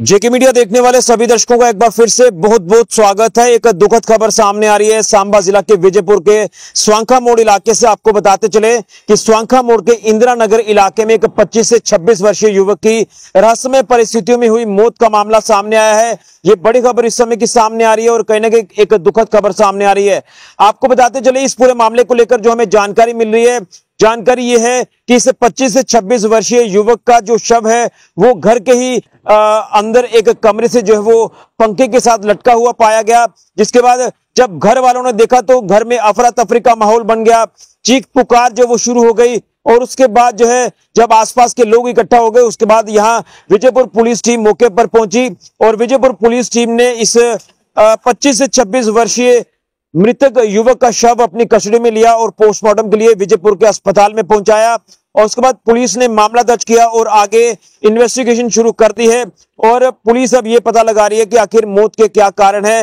जेके media देखने वाले सभी दर्शकों का एक बार फिर से बहुत बहुत स्वागत है। एक दुखद खबर सामने आ रही है सांबा जिला के विजयपुर के स्वांखा मोड़ इलाके से। आपको बताते चले कि स्वांखा मोड़ के इंदिरा नगर इलाके में एक 25 से 26 वर्षीय युवक की रहस्यमय परिस्थितियों में हुई मौत का मामला सामने आया है। ये बड़ी खबर इस समय की सामने आ रही है और कहीं ना कहीं एक दुखद खबर सामने आ रही है। आपको बताते चले इस पूरे मामले को लेकर जो हमें जानकारी मिल रही है, जानकारी ये है कि इस 25 से 26 वर्षीय युवक का जो शव है वो घर के ही अंदर एक कमरे से जो है वो पंखे के साथ लटका हुआ पाया गया। जिसके बाद जब घर वालों ने देखा तो घर में अफरा तफरी का माहौल बन गया, चीख पुकार जो वो शुरू हो गई और उसके बाद जो है जब आसपास के लोग इकट्ठा हो गए उसके बाद यहाँ विजयपुर पुलिस टीम मौके पर पहुंची और विजयपुर पुलिस टीम ने इस 25 से 26 वर्षीय मृतक युवक का शव अपनी कस्टडी में लिया और पोस्टमार्टम के लिए विजयपुर के अस्पताल में पहुंचाया और उसके बाद पुलिस ने मामला दर्ज किया और आगे इन्वेस्टिगेशन शुरू कर दी है। और पुलिस अब ये पता लगा रही है कि आखिर मौत के क्या कारण है,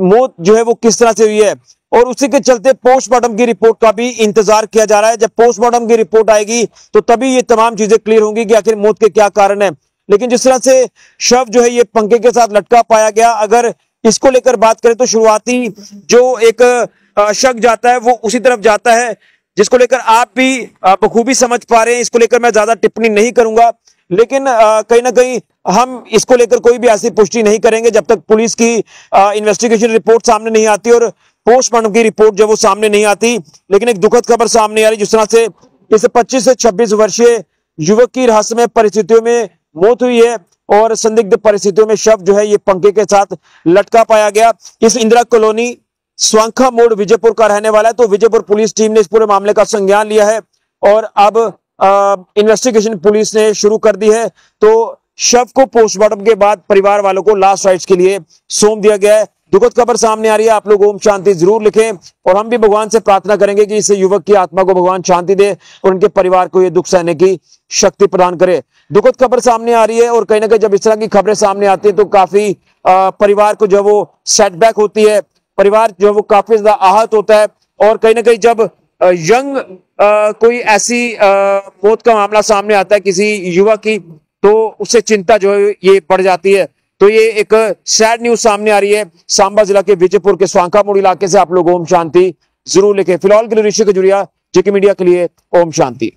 मौत जो है वो किस तरह से हुई है और उसी के चलते पोस्टमार्टम की रिपोर्ट का भी इंतजार किया जा रहा है। जब पोस्टमार्टम की रिपोर्ट आएगी तो तभी ये तमाम चीजें क्लियर होंगी कि आखिर मौत के क्या कारण है। लेकिन जिस तरह से शव जो है ये पंखे के साथ लटका पाया गया, अगर इसको लेकर बात करें तो शुरुआती जो एक शक जाता है वो उसी तरफ जाता है, जिसको लेकर आप भी बखूबी समझ पा रहे हैं। इसको लेकर मैं ज्यादा टिप्पणी नहीं करूंगा, लेकिन कहीं ना कहीं हम इसको लेकर कोई भी ऐसी पुष्टि नहीं करेंगे जब तक पुलिस की इन्वेस्टिगेशन रिपोर्ट सामने नहीं आती और पोस्टमार्टम की रिपोर्ट जब वो सामने नहीं आती। लेकिन एक दुखद खबर सामने आ रही, जिस तरह से इस 25 से 26 वर्षीय युवक की रहस्यमय परिस्थितियों में मौत हुई है और संदिग्ध परिस्थितियों में शव जो है ये पंखे के साथ लटका पाया गया। इस इंदिरा कॉलोनी स्वांखा मोड़ विजयपुर का रहने वाला है। तो विजयपुर पुलिस टीम ने इस पूरे मामले का संज्ञान लिया है और अब इन्वेस्टिगेशन पुलिस ने शुरू कर दी है। तो शव को पोस्टमार्टम के बाद परिवार वालों को लास्ट राइट्स के लिए सौंप दिया गया है। दुखद खबर सामने आ रही है। आप लोग ओम शांति जरूर लिखें और हम भी भगवान से प्रार्थना करेंगे कि इस युवक की आत्मा को भगवान शांति दे और उनके परिवार को ये दुख सहने की शक्ति प्रदान करे। दुखद खबर सामने आ रही है और कहीं ना कहीं जब इस तरह की खबरें सामने आती है तो काफी परिवार को जो वो सेटबैक होती है, परिवार जो वो काफी ज्यादा आहत होता है और कहीं ना कहीं जब यंग कोई ऐसी मौत का मामला सामने आता है किसी युवा की तो उससे चिंता जो है ये बढ़ जाती है। तो ये एक सैड न्यूज सामने आ रही है सांबा जिला के विजयपुर के स्वांखा मोड़ इलाके से। आप लोग ओम शांति जरूर लिखें। फिलहाल के लिए ऋषि खजुरिया जेके मीडिया के लिए ओम शांति।